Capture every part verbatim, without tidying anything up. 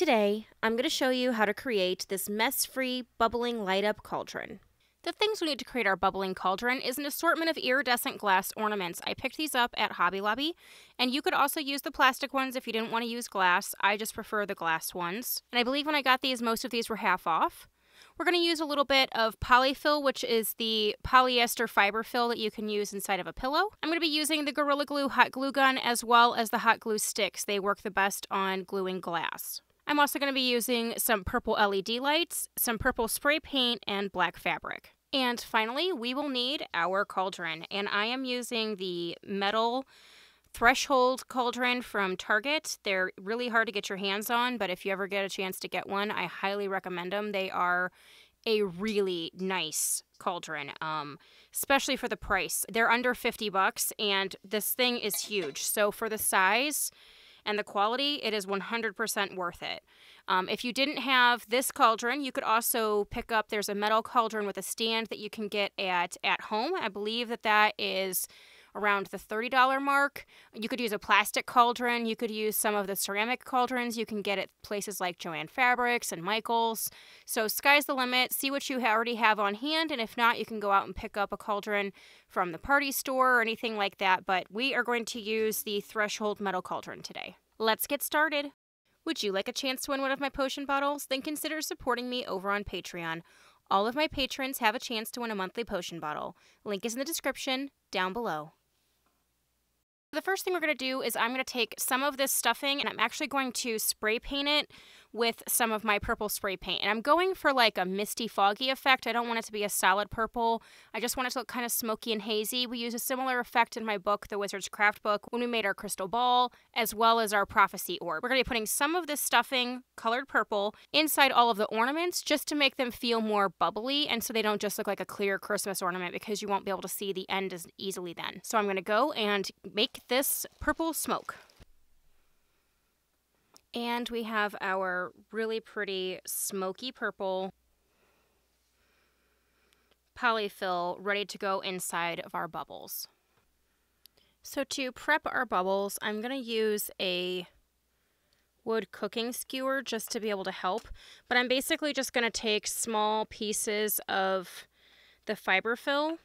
Today, I'm going to show you how to create this mess-free, bubbling light-up cauldron. The things we need to create our bubbling cauldron is an assortment of iridescent glass ornaments. I picked these up at Hobby Lobby, and you could also use the plastic ones if you didn't want to use glass. I just prefer the glass ones. And I believe when I got these, most of these were half off. We're going to use a little bit of Poly Fil, which is the polyester fiber fill that you can use inside of a pillow. I'm going to be using the Gorilla Glue hot glue gun as well as the hot glue sticks. They work the best on gluing glass. I'm also going to be using some purple L E D lights, some purple spray paint, and black fabric. And finally, we will need our cauldron. And I am using the metal threshold cauldron from Target. They're really hard to get your hands on, but if you ever get a chance to get one, I highly recommend them. They are a really nice cauldron, um, especially for the price. They're under fifty bucks, and this thing is huge. So for the size and the quality, it is one hundred percent worth it. Um, if you didn't have this cauldron, you could also pick up, there's a metal cauldron with a stand that you can get at at home. I believe that that is around the thirty dollar mark. You could use a plastic cauldron. You could use some of the ceramic cauldrons you can get at places like Joann Fabrics and Michaels. So sky's the limit. See what you already have on hand, and if not, you can go out and pick up a cauldron from the party store or anything like that, but we are going to use the threshold metal cauldron today. Let's get started. Would you like a chance to win one of my potion bottles? Then consider supporting me over on Patreon. All of my patrons have a chance to win a monthly potion bottle. Link is in the description down below. The first thing we're going to do is I'm going to take some of this stuffing and I'm actually going to spray paint it with some of my purple spray paint. And I'm going for like a misty, foggy effect. I don't want it to be a solid purple. I just want it to look kind of smoky and hazy. We use a similar effect in my book, The Wizard's Craftbook, when we made our crystal ball as well as our prophecy orb. We're going to be putting some of this stuffing, colored purple, inside all of the ornaments just to make them feel more bubbly and so they don't just look like a clear Christmas ornament because you won't be able to see the end as easily then. So I'm going to go and make this purple smoke. And we have our really pretty smoky purple Poly Fil ready to go inside of our bubbles. So to prep our bubbles, I'm going to use a wood cooking skewer just to be able to help, but I'm basically just going to take small pieces of the fiber fill.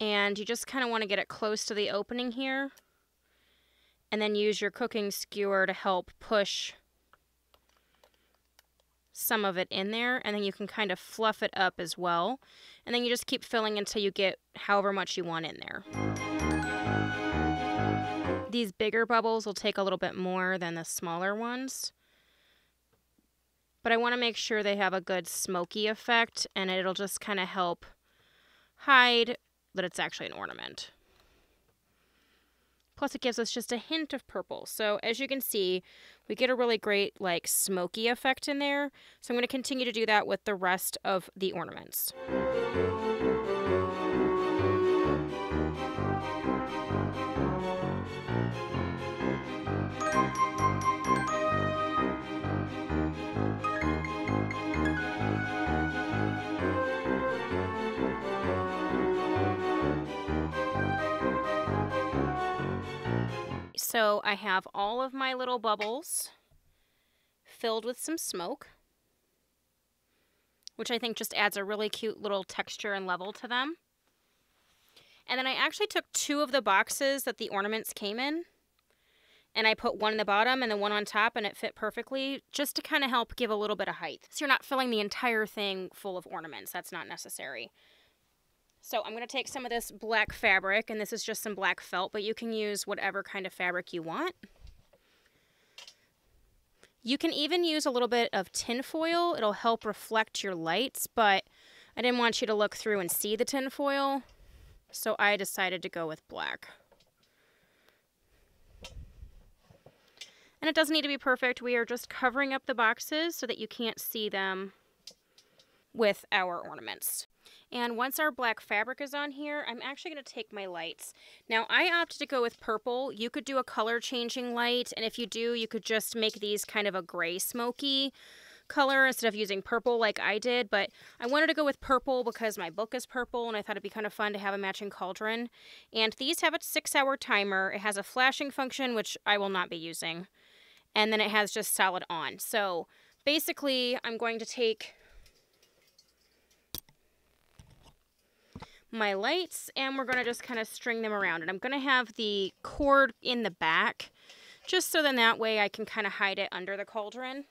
And you just kind of want to get it close to the opening here. And then use your cooking skewer to help push some of it in there. And then you can kind of fluff it up as well. And then you just keep filling until you get however much you want in there. These bigger bubbles will take a little bit more than the smaller ones. But I want to make sure they have a good smoky effect. And it'll just kind of help hide that it's actually an ornament. Plus it gives us just a hint of purple. So as you can see, we get a really great like smoky effect in there. So I'm going to continue to do that with the rest of the ornaments. So I have all of my little bubbles filled with some smoke, which I think just adds a really cute little texture and level to them. And then I actually took two of the boxes that the ornaments came in, and I put one in the bottom and then one on top, and it fit perfectly just to kind of help give a little bit of height. So you're not filling the entire thing full of ornaments. That's not necessary. So I'm going to take some of this black fabric, and this is just some black felt, but you can use whatever kind of fabric you want. You can even use a little bit of tin foil. It'll help reflect your lights, but I didn't want you to look through and see the tin foil, so I decided to go with black. And it doesn't need to be perfect. We are just covering up the boxes so that you can't see them with our ornaments. And once our black fabric is on here, I'm actually going to take my lights. Now, I opted to go with purple. You could do a color changing light, and if you do, you could just make these kind of a gray smoky color instead of using purple like I did, but I wanted to go with purple because my book is purple and I thought it'd be kind of fun to have a matching cauldron. And these have a six hour timer. It has a flashing function, which I will not be using. and then it has just solid on. So basically I'm going to take my lights and we're going to just kind of string them around, and I'm going to have the cord in the back just so then that way I can kind of hide it under the cauldron.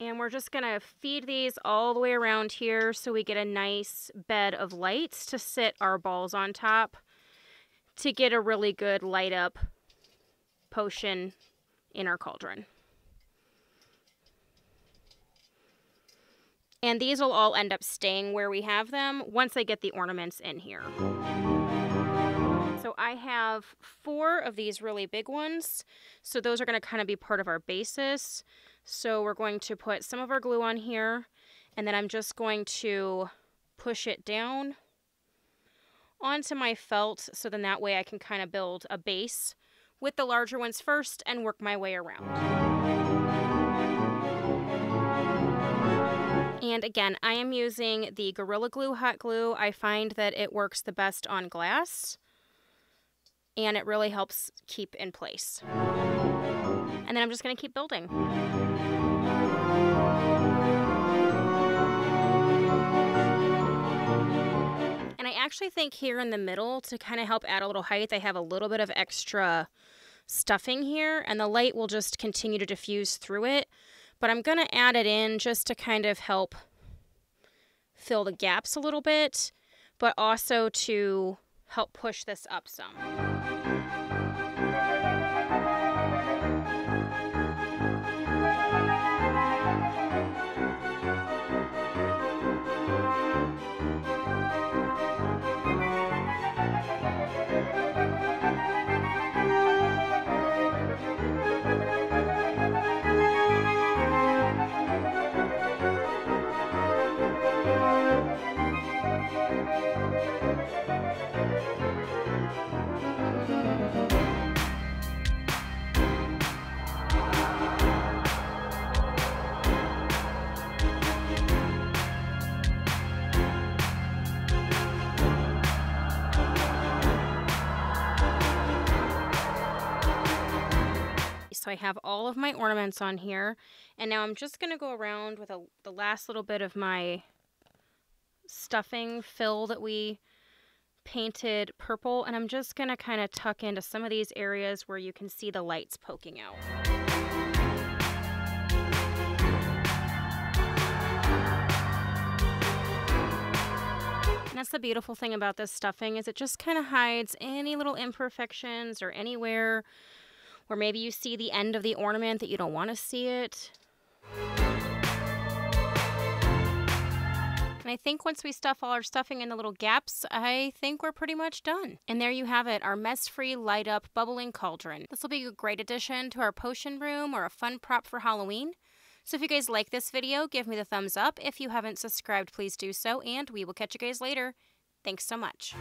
And we're just going to feed these all the way around here so we get a nice bed of lights to sit our balls on top to get a really good light up potion in our cauldron. And these will all end up staying where we have them once I get the ornaments in here. So I have four of these really big ones. So those are going to kind of be part of our basis. So we're going to put some of our glue on here, and then I'm just going to push it down onto my felt so then that way I can kind of build a base with the larger ones first and work my way around. And again, I am using the Gorilla Glue hot glue. I find that it works the best on glass, and it really helps keep in place. And then I'm just going to keep building. And I actually think here in the middle, to kind of help add a little height, I have a little bit of extra stuffing here, and the light will just continue to diffuse through it. But I'm going to add it in just to kind of help fill the gaps a little bit, but also to help push this up some. So I have all of my ornaments on here, and now I'm just going to go around with a, the last little bit of my stuffing fill that we painted purple, and I'm just going to kind of tuck into some of these areas where you can see the lights poking out. And that's the beautiful thing about this stuffing, is it just kind of hides any little imperfections or anywhere or maybe you see the end of the ornament that you don't want to see it. And I think once we stuff all our stuffing in the little gaps, I think we're pretty much done. And there you have it, our mess-free, light-up, bubbling cauldron. This will be a great addition to our potion room or a fun prop for Halloween. So if you guys like this video, give me the thumbs up. If you haven't subscribed, please do so, and we will catch you guys later. Thanks so much.